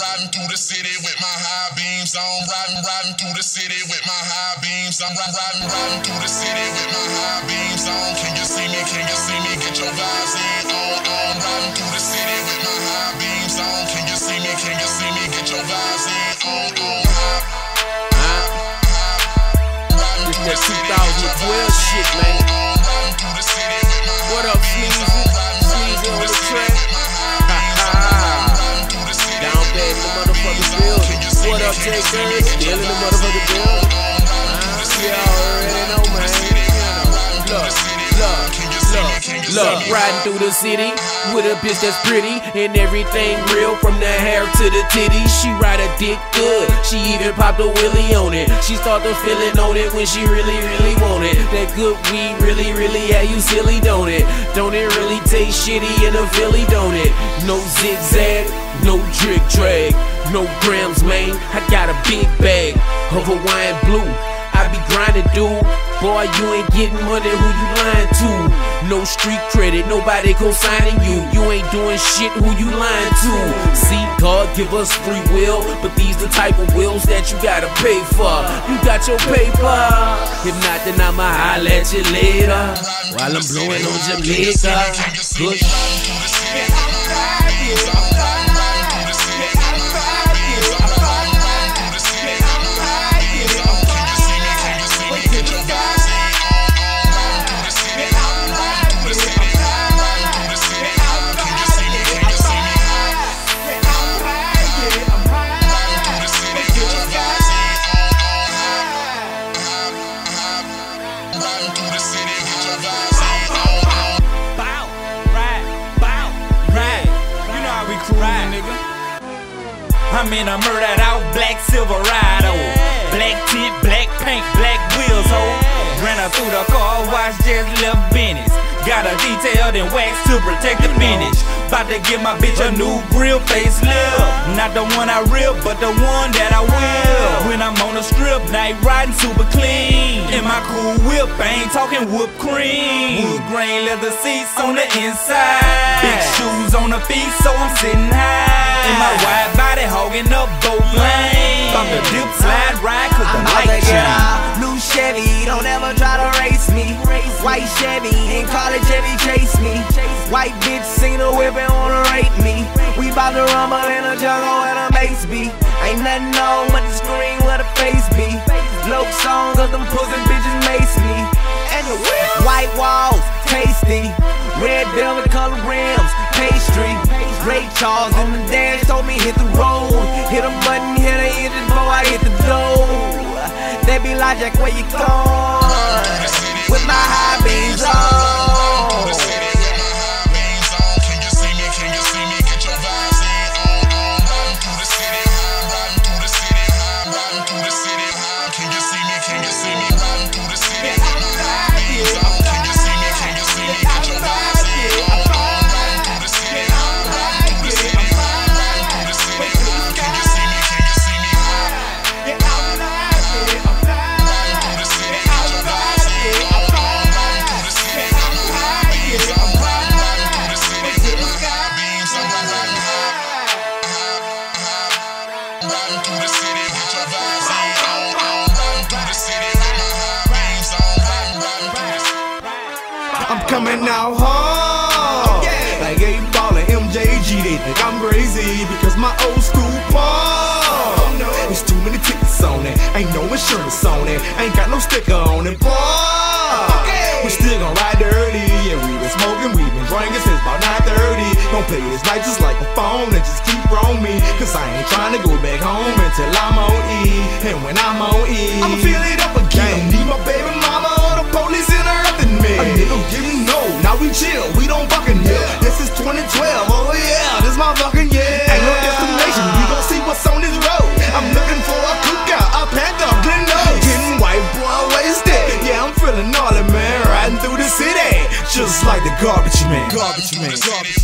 riding through the city with my high beams on. Riding through the city with my high beams on. Riding through the city with my high beams on. Can you see me? Can you see me? Get your vibes in on. Riding through the city with my high beams on. Can you see me? Can you see me? Get your vibes in on. This that 2012 shit, man. What up, Sneezy? Sneezy on the track. What up, Jay Curry? Still in the motherfucking building. You already know, man. Look, riding through the city with a bitch that's pretty and everything real, from the hair to the titties. She ride a dick good. She even popped a willy on it. She started feeling on it when she really, really want it. That good weed really, really had you silly, don't it? Don't it really taste shitty in a Philly, don't it? No zigzag, no trick drag. No grams, man, I got a big bag of Hawaiian blue. I be grinding, dude. Boy, you ain't getting money, who you lying to? No street credit, nobody co-signing you. You ain't doing shit, who you lying to? See, God give us free will, but these the type of wills that you gotta pay for. You got your paper. If not, then I'ma holler at you later. While I'm blowing on Jamaica. Good. I'm in a murdered out black Silverado, yeah. Black tint, black paint, black wheels, ho. Yeah. Ran her through the car wash, just left Venice. Got her detailed in wax to protect the finish. About to give my bitch a new grill facelift. Not the one I rip, but the one that I will. When I'm on the strip, night riding super clean. In my cool whip, I ain't talking whipped cream. Wood grain leather seats on the inside. Big shoes on the feet, so I'm sitting high. In my wide body, hogging up both lanes. From the dip, slide, ride, cause the light shine. New Chevy, don't ever try to race me. White Chevy, in college Chevy chase me. White bitch seen a whip and wanna rape me. We bout to rumble in a jungle and a mace be. Ain't nothing on but the screen where the face be. Low song cause them pussy bitches mace me. And the white walls, tasty. Red velvet color rims, pastry. Ray Charles on the dance told me hit the road. Hit a button, hit a hit it before I hit the door. They be like, Jack, where you going? With my high beams on. I'm coming out hard, yeah. Like A Baller, MJG, they think I'm crazy because my old school paw, oh, no. There's too many tickets on it, ain't no insurance on it, ain't got no sticker on it, boy, okay. We still gon' ride dirty, yeah, we been smoking, we been drinking since about 9:30. Gon' play this night just like a phone and just keep on me, cause I ain't tryna go back home until I'm on E, and when I'm on E, I'ma fill it up again, need my baby mama or the police in her. A nigga didn't know, now we chill, we don't fucking heal. This is 2012, oh yeah, this my fucking year. Ain't no destination, we gon' see what's on this road. I'm looking for a cookout, a panther, Glen Oaks. Getting white boy wasted, yeah, I'm feeling all it, man. Riding through the city, just like the garbage man. Garbage man. Garbage.